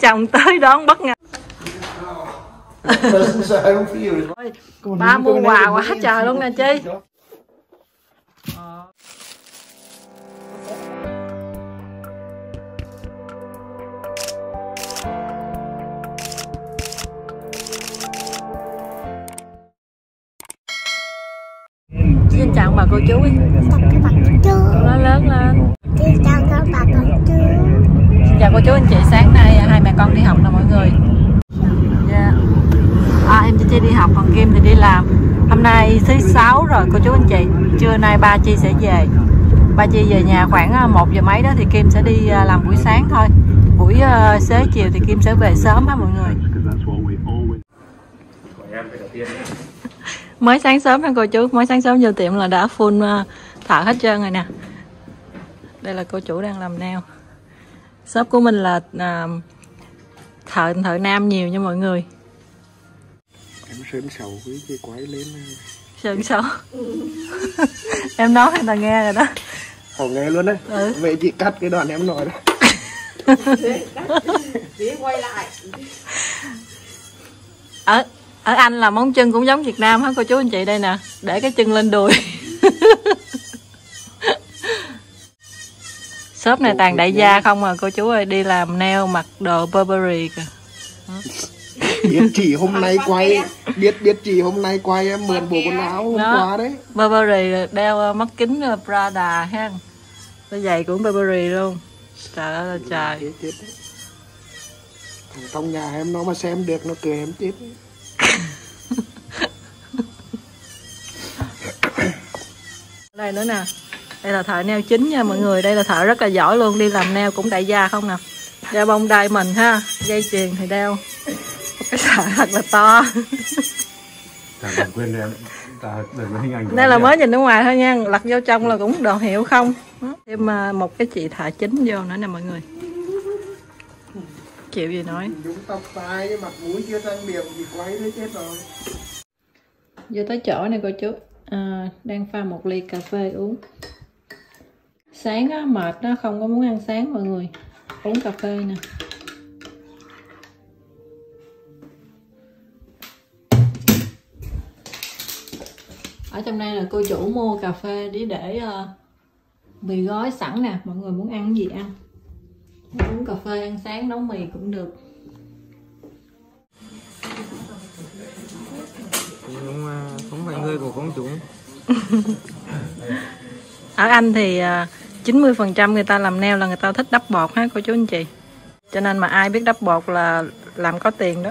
chồng tới đón bất ngờ. Ba mua quà quá trời luôn nè Chi. Xin chào bà cô chú. Nó lớn lên. Xin chào các bà cô chú. Xin chào cô chú anh chị, sáng nay hai mẹ con đi học nè mọi người. Yeah. Em cho Chi đi học còn Kim thì đi làm. Hôm nay thứ 6 rồi cô chú anh chị. Trưa nay ba Chi sẽ về. Ba Chi về nhà khoảng 1 giờ mấy đó thì Kim sẽ đi làm buổi sáng thôi. Buổi xế chiều thì Kim sẽ về sớm á mọi người. Mới sáng sớm anh cô chú, mới sáng sớm vô tiệm là đã full thợ hết trơn rồi nè. Đây là cô chủ đang làm nail. Shop của mình là thợ nam nhiều nha mọi người. Em sơn sầu với cái quái lên. Sơn sầu. Em nói người ta nghe rồi đó. Họ nghe luôn đấy. Ừ. Vậy chị cắt cái đoạn em nói đó. Chị quay lại. Ở Anh là móng chân cũng giống Việt Nam hả cô chú anh chị, đây nè, để cái chân lên đùi. Shop này toàn đại gia không à cô chú ơi, đi làm nail mặc đồ Burberry kìa. Biết chị hôm nay quay, biết chị hôm nay quay em mượn bộ quần áo hôm qua đấy. Burberry đeo mắt kính Prada ha. Đôi giày cũng Burberry luôn. Trời ơi là trời. Thằng trong nhà em nó mà xem được nó cười em chết. Đây nữa nè, đây là thợ nail chính nha mọi người, đây là thợ rất là giỏi luôn, đi làm nail cũng đại gia không nè. Đeo bông đai mình ha, dây chuyền thì đeo cái sợi thật là to. Đây là mới nhìn ở ngoài thôi nha, lật vô trong là cũng đồ hiệu không. Thêm một cái chị thợ chính vô nữa nè mọi người. Chịu gì nói. Vô tới chỗ này cô chú. À, đang pha một ly cà phê uống. Sáng á, mệt nó không có muốn ăn sáng mọi người. Uống cà phê nè. Ở trong đây là cô chủ mua cà phê để mì gói sẵn nè. Mọi người muốn ăn gì ăn. Uống cà phê, ăn sáng, nấu mì cũng được. Không phải người của con chủ. Ở Anh thì 90% người ta làm nail là người ta thích đắp bột ha cô chú anh chị. Cho nên mà ai biết đắp bột là làm có tiền đó.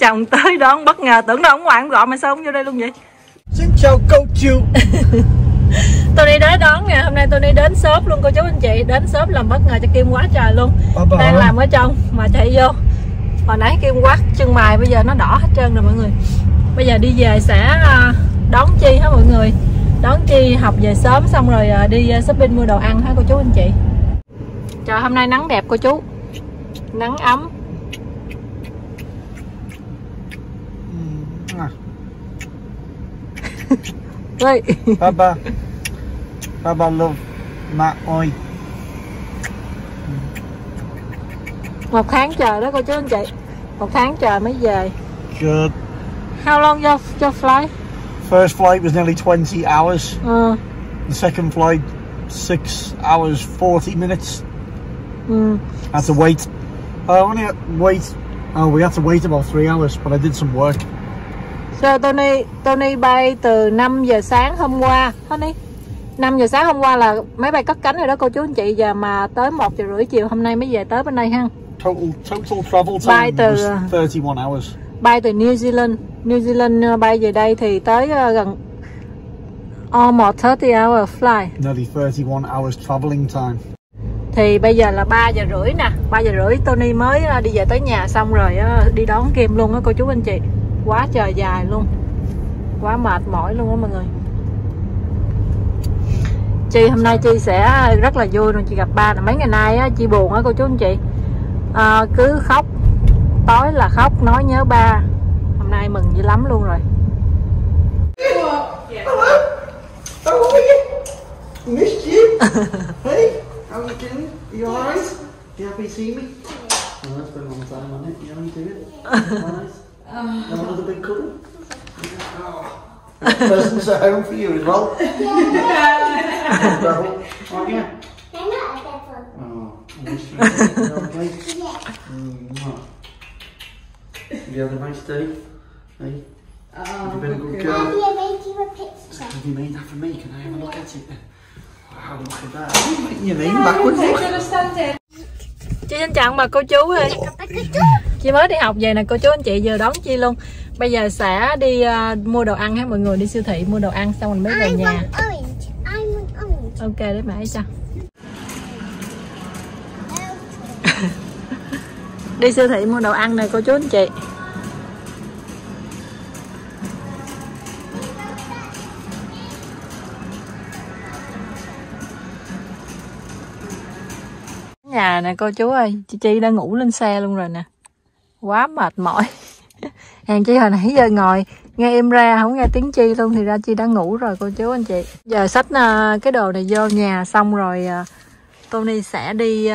Chồng tới đón bất ngờ, tưởng đâu ông ngoạn gọi mà sao không vô đây luôn vậy. Xin chào cô chú. Tony đến đón nè, hôm nay Tony đến shop luôn cô chú anh chị, đến shop làm bất ngờ cho Kim quá trời luôn. Đang làm ở trong mà chạy vô. Hồi nãy Kim quát chân mày bây giờ nó đỏ hết trơn rồi mọi người. Bây giờ đi về sẽ đón Chi hả mọi người. Đón Chi học về sớm xong rồi đi shopping mua đồ ăn hả cô chú anh chị. Trời hôm nay nắng đẹp cô chú. Nắng ấm. Papa luôn mà ôi. Một tháng trời đó cô chú anh chị. Một tháng trời mới về. Good. How long your flight? First flight was nearly 20 hours. The second flight 6 hours 40 minutes. I had to wait. I only had to wait. Oh, we had to wait about 3 hours, but I did some work. So Tony bay từ 5 giờ sáng hôm qua. Tony 5 giờ sáng hôm qua là máy bay cất cánh rồi đó cô chú anh chị. Giờ mà tới 1 giờ rưỡi chiều hôm nay mới về tới bên đây ha. Total travel time bay từ, was 31 hours. Bay từ New Zealand bay về đây thì tới gần almost 30 hour flight. Nearly 31 hours traveling time. Thì bây giờ là 3 giờ rưỡi nè, 3 giờ rưỡi Tony mới đi về tới nhà xong rồi đi đón Kim luôn á cô chú anh chị. Quá trời dài luôn, quá mệt mỏi luôn á mọi người. Chị hôm nay Chi sẽ rất là vui luôn, chị gặp ba. Mấy ngày nay á, Chi buồn á cô chú anh chị, cứ khóc tối là khóc nói nhớ ba. Hôm nay mừng dữ lắm luôn rồi. Person's at home for you as well. Aren't you? They're not at that one. Oh, I wish you were okay. Yeah. Did you have a nice day? Hey? Oh, have you been a good girl? Daddy, I made you a picture. Have you made that for me? Can I have a look at it then? Wow, look at that. You mean backwards? I don't understand it. Chị xin chào bà cô chú ơi. Chị mới đi học về nè cô chú anh chị, vừa đón Chi luôn. Bây giờ sẽ đi mua đồ ăn ha mọi người, đi siêu thị mua đồ ăn xong mình mới về nhà. Ok để mẹ cho. Đi siêu thị mua đồ ăn nè cô chú anh chị. Nhà nè cô chú ơi, chị Chi đã ngủ lên xe luôn rồi nè, quá mệt mỏi. Hàng Chi hồi nãy giờ ngồi nghe em ra không nghe tiếng Chi luôn, thì ra Chi đã ngủ rồi cô chú anh chị. Giờ xách cái đồ này vô nhà xong rồi Tony sẽ đi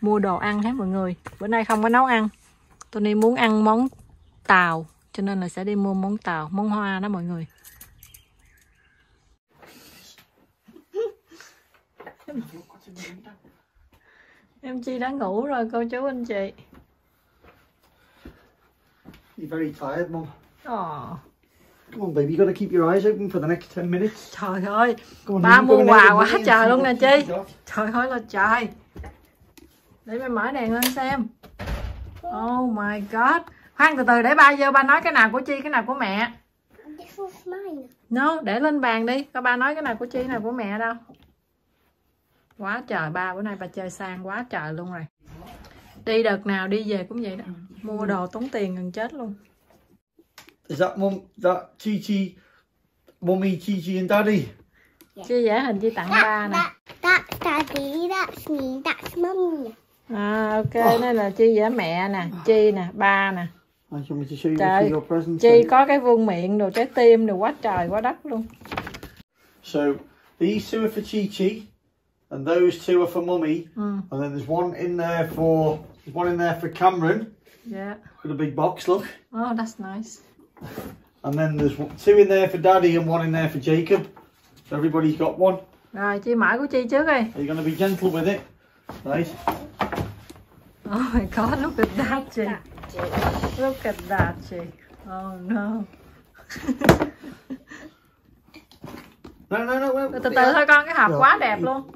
mua đồ ăn hết mọi người. Bữa nay không có nấu ăn, Tony muốn ăn món tàu cho nên là sẽ đi mua món tàu, món hoa đó mọi người. Em Chi đã ngủ rồi cô chú anh chị. You're very tired, Mum. Oh. Come on, baby, you gotta keep your eyes open for the next 10 minutes. Trời ơi, on, ba mua quà quá trời luôn nè Chi. Trời ơi là trời. Để ba mở đèn lên xem. Oh my god. Khoan từ từ để ba vô, ba nói cái nào của Chi, cái nào của mẹ. No, để lên bàn đi. Coi ba nói cái nào của Chi, cái nào của mẹ đâu. Quá trời, ba bữa nay ba chơi sang quá trời luôn rồi. Đi đợt nào đi về cũng vậy đó, mua đồ tốn tiền gần chết luôn. Is that mom, that Chi, mommy, Chi and daddy? Chi vẽ hình Chi tặng ba nè. That's daddy, that's me, that's mommy. À ok, đây là Chi vẽ mẹ nè, Chi nè, ba nè. Trời, Chi có cái vuông miệng, đồ trái tim, đồ quá trời, quá đất luôn. So, these two are for Chi. And those two are for Mummy, and then there's one in there for Cameron. Yeah. With a big box, look. Oh, that's nice. And then there's two in there for Daddy and one in there for Jacob. So everybody's got one. Rồi, Chi mở của Chi trước đi. You're gonna be gentle with it, right? Oh my God! Look at that, Chi. Look at that, Chi. Oh no. No. Từ từ thôi con, cái hộp quá đẹp luôn.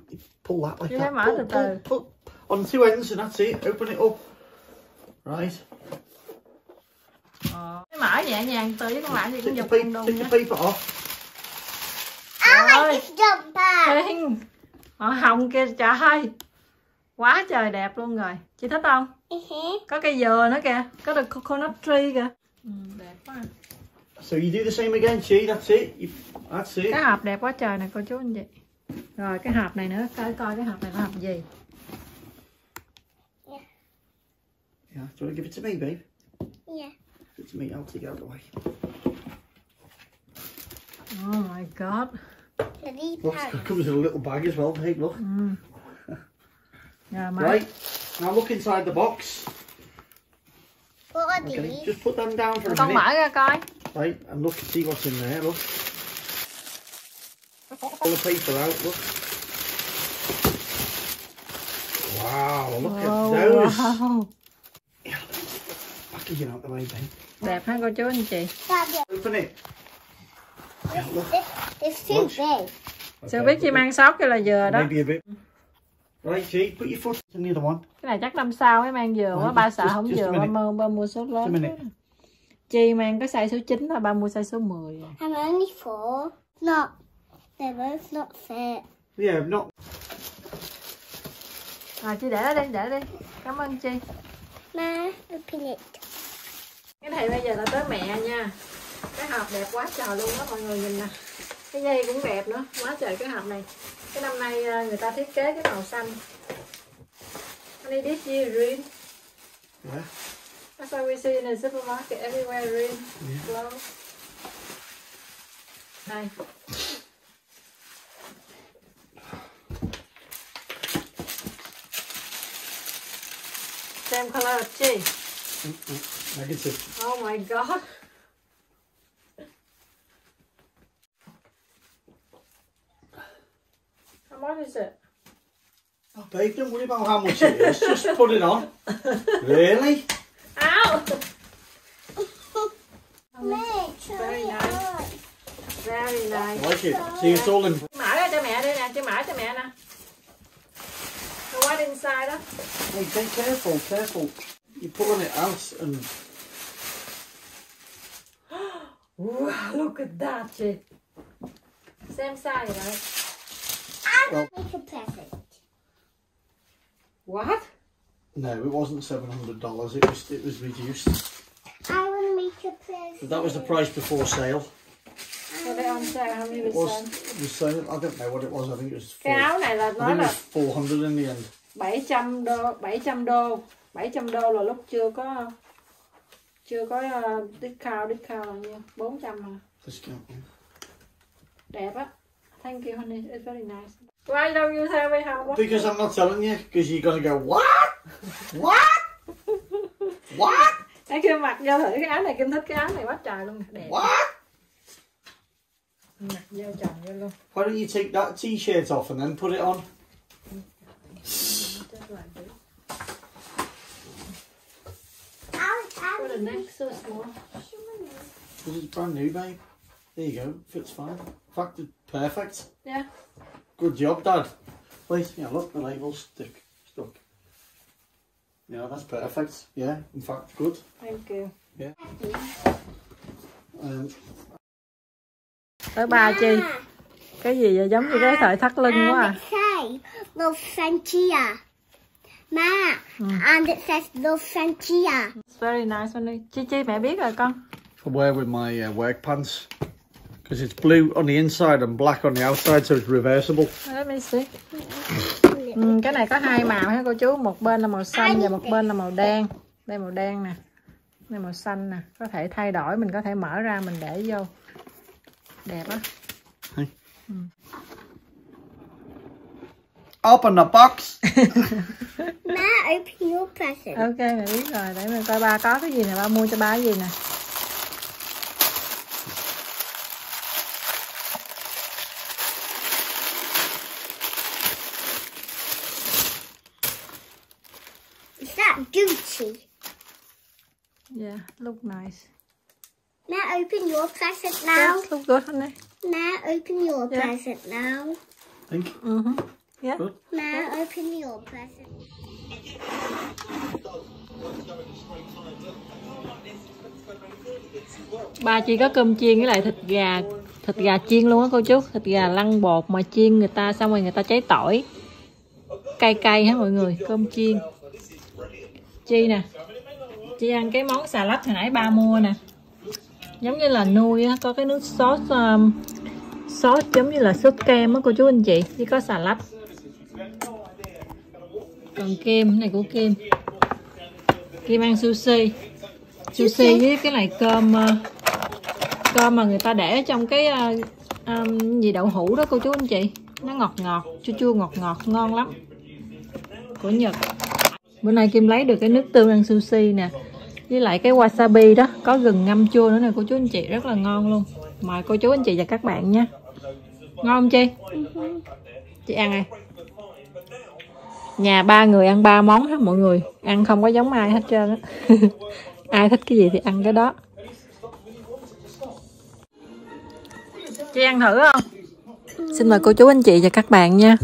Pull that like that. Mở từ từ. On two ends and that's it. Open it up. Right. Mở nhẹ nhàng tí con lại thì cũng giật luôn luôn. Take the paper off. I like this jumper. Màu hồng kia trời ơi. Quá trời đẹp luôn rồi. Chị thích không? Có cây dừa nữa kìa, có được coconut tree kìa. Đẹp quá. So you do the same again, Chi. That's it. That's it. Cái hộp đẹp quá trời nè cô chú anh chị. Rồi cái hộp này nữa, coi cái hộp này là hộp gì. Yeah. Yeah. Do you want to give it to me, babe? Yeah. Give it to me. I'll take it out of the way. Oh my god. It comes in a little bag as well. Hey, look. Yeah, right. Now look inside the box. What are these? Okay. Just put them down for a minute. Con mở ra coi. Right, and look, see what's in there, look. Pull the paper out, look. Wow, look at those. Wow. Yeah, back again out the way, babe. Đẹp ha cô chú anh chị. Open it. Yeah, look. It's too big. Sao biết Chi mang sót cái là dừa đó. Maybe a bit. Right, Chi, put your foot in the other one. Cái này chắc năm sau mới mang dừa quá, ba sợ không dừa, ba mua số lớn. Chi mang cái size số 9 thôi, ba mua size số 10. I'm only 4. No, they're both not fair. Yeah, not. À, Chi để đi. Cảm ơn Chi. Ma, open it. Cái này bây giờ là tới mẹ nha. Cái hộp đẹp quá trời luôn đó mọi người, nhìn nè. Cái dây cũng đẹp nữa, quá trời cái hộp này. Cái năm nay người ta thiết kế cái màu xanh. Honey, this year green. Yeah. That's why we see in the supermarket everywhere, really. Yeah. Này. Same color of tea. I can see. Oh my god. How much is it? Oh, babe, don't worry about how much it is. Just put it on. Really? Ow! Very nice. Very nice. I like it. See, it's all in. Mở ra cho mẹ đây nè, chị mở cho mẹ nè. What inside đó? Hey, be careful, careful. You're pulling it out and. Wow, look at that, chị. Same size, right? I will make a present. What? No, it wasn't $700. It was reduced. I will make a present. But that was the price before sale. Put it on sale. How many was it? I don't know what it was. I think it was. Cái áo này là nói là 400 in the end. $700 là lúc chưa có discount nha, 400 à. Discount. Đẹp á. Thank you, honey. It's very nice. Why don't you tell me how much? Because I'm not telling you. Because you're gonna go what? What? What? Cái Kim mặc vô thử cái áo này, Kim thích cái áo này quá trời luôn, đẹp. What? Mặc vô chồng vô luôn. Why don't you take that t-shirt off and then put it on? What a neck so small. Because it's brand new, babe. There you go. Fits fine. In fact, it's perfect. Yeah. Good job, Dad. Wait, yeah, look, the label's stuck. Yeah, that's perfect. Yeah, in fact, good. Thank you. Yeah. Tới ba chi? Cái gì vậy? Giống như cái sợi thắt lưng quá à. Love Sanchia. Ma, and it says Love Sanchia. It's very nice, honey. Chi mẹ biết rồi con. I wear with my work pants. Because it's blue on the inside and black on the outside, so it's reversible. Let me see. Cái này có hai màu hả cô chú? Một bên là màu xanh và một bên là màu đen. Đây màu đen nè. Đây màu xanh nè. Có thể thay đổi, mình có thể mở ra mình để vô. Đẹp á. Open the box. Má open your present. Ok, mẹ biết rồi. Để mình coi ba có cái gì nè, ba mua cho ba cái gì nè. Gucci. Yeah, look nice. Now open your present now. Yes, look good, honey. Now open your present now. Thank you. Mm-hmm. Yeah. Good. Now open your present. Ba chị có cơm chiên với lại thịt gà chiên luôn á cô chú, thịt gà lăn bột mà chiên người ta xong rồi người ta cháy tỏi. Cay hả mọi người, cơm chiên. Chi nè, chị ăn cái món xà lách hồi nãy ba mua nè, giống như là nuôi á, có cái nước sốt sốt giống như là sốt kem á cô chú anh chị, chỉ có xà lách. Còn Kim này của Kim ăn sushi với cái này cơm mà người ta để trong cái gì đậu hũ đó cô chú anh chị, nó ngọt chua ngọt ngon lắm, của Nhật. Bữa nay Kim lấy được cái nước tương ăn sushi nè, với lại cái wasabi đó, có gừng ngâm chua nữa nè cô chú anh chị, rất là ngon luôn. Mời cô chú anh chị và các bạn nha. Ngon không chị? Chị ăn này. Nhà ba người ăn ba món hết mọi người, ăn không có giống ai hết trơn á. Ai thích cái gì thì ăn cái đó. Chị ăn thử không? Xin mời cô chú anh chị và các bạn nha.